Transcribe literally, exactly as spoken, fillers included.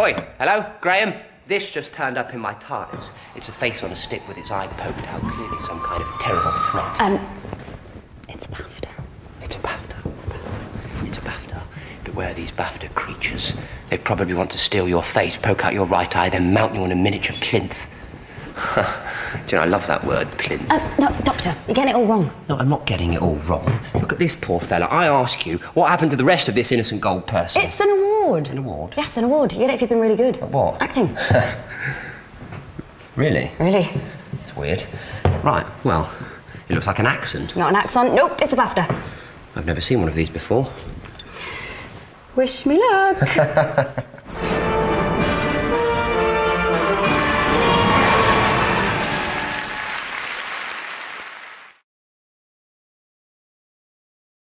Oi, hello, Graham. This just turned up in my TARDIS. It's a face on a stick with its eye poked out, clearly some kind of terrible threat. Um, it's a BAFTA. It's a BAFTA. It's a BAFTA. Beware these BAFTA creatures. They probably want to steal your face, poke out your right eye, then mount you on a miniature plinth. Do you know, I love that word, plinth. Uh, no, Doctor, you're getting it all wrong. No, I'm not getting it all wrong. Look at this poor fella. I ask you, what happened to the rest of this innocent gold person? It's an award. An award? Yes, an award. You know, if you've been really good. At what? Acting. Really? Really. It's weird. Right, well, it looks like an accent. Not an accent. Nope, it's a BAFTA. I've never seen one of these before. Wish me luck.